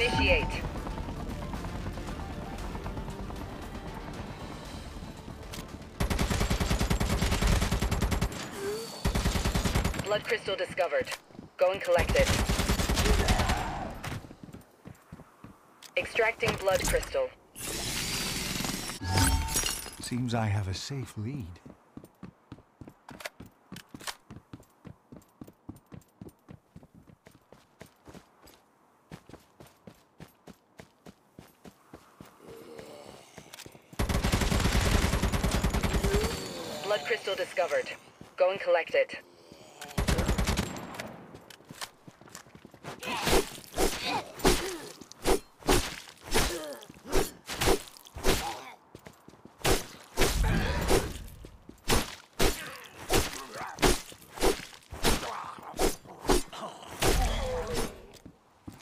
Initiate. Blood crystal discovered. Go and collect it. Extracting blood crystal. Seems I have a safe lead. Blood crystal discovered. Go and collect it.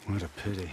What a pity.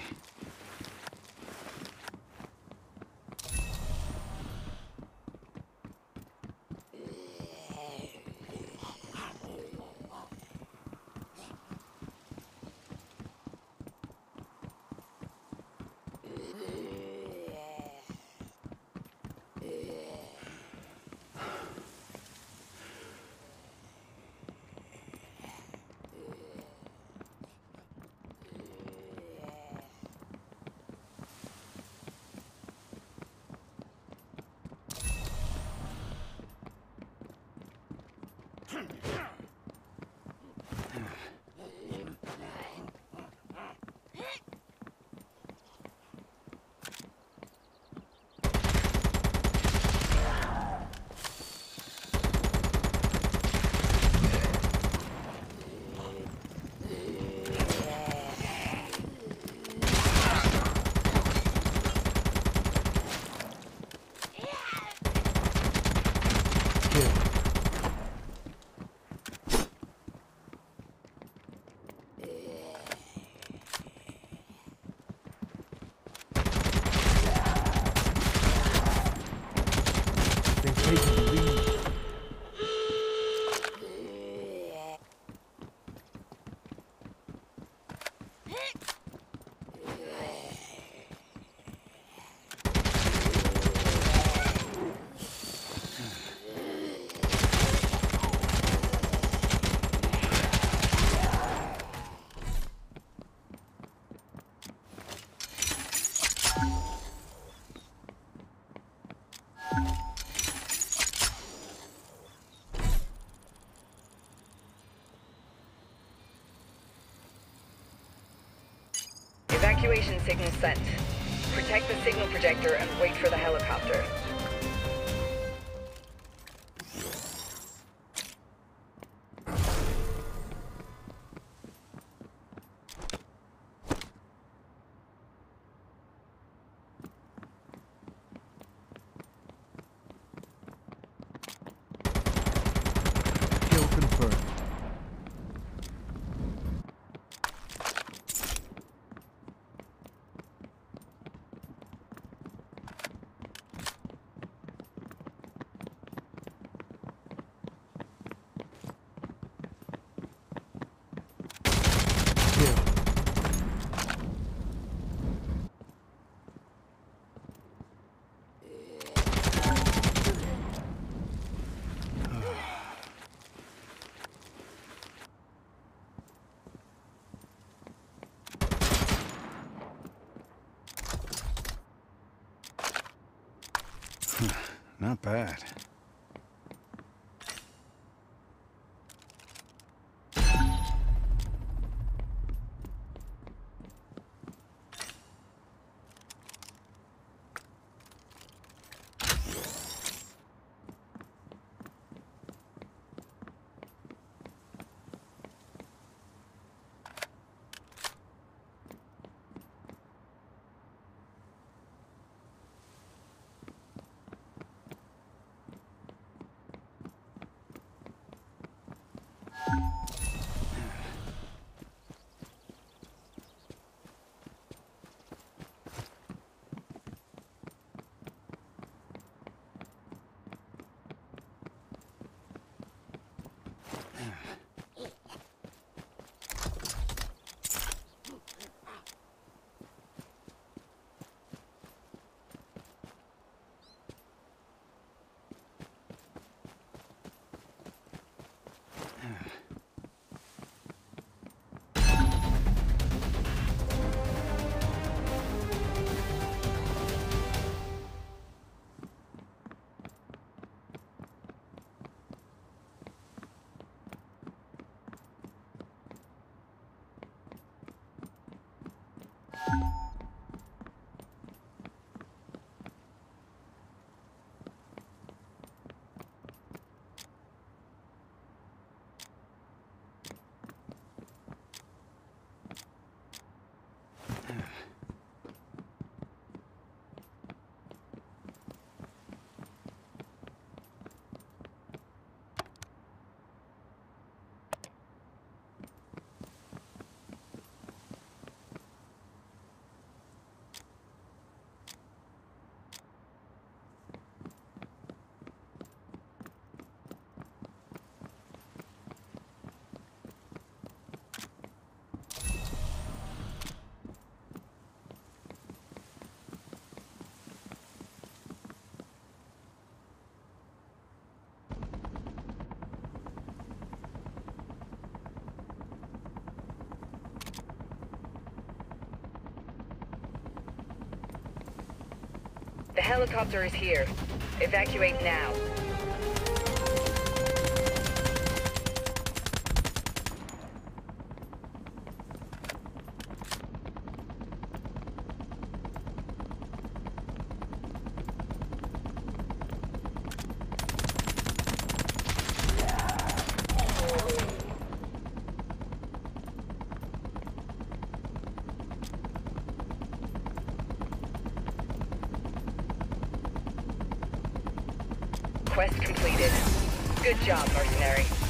Evacuation signal sent. Protect the signal projector and wait for the helicopter. Kill confirmed. Not bad. helicopter is here. Evacuate now. Quest completed. Good job, mercenary.